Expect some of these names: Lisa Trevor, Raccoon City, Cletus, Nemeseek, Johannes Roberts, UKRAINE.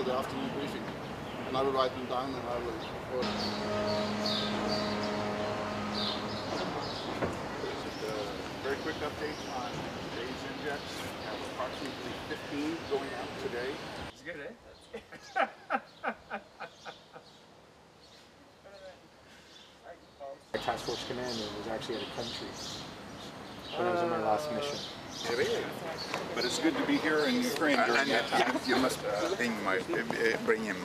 after the afternoon briefing, and I will write them down and I will report. Very quick update on today's index. We have approximately 15 going out today. It's good, eh? My task force commander was actually at a country when I was on my last mission. But it's good to be here in Ukraine during that time. You must bring him.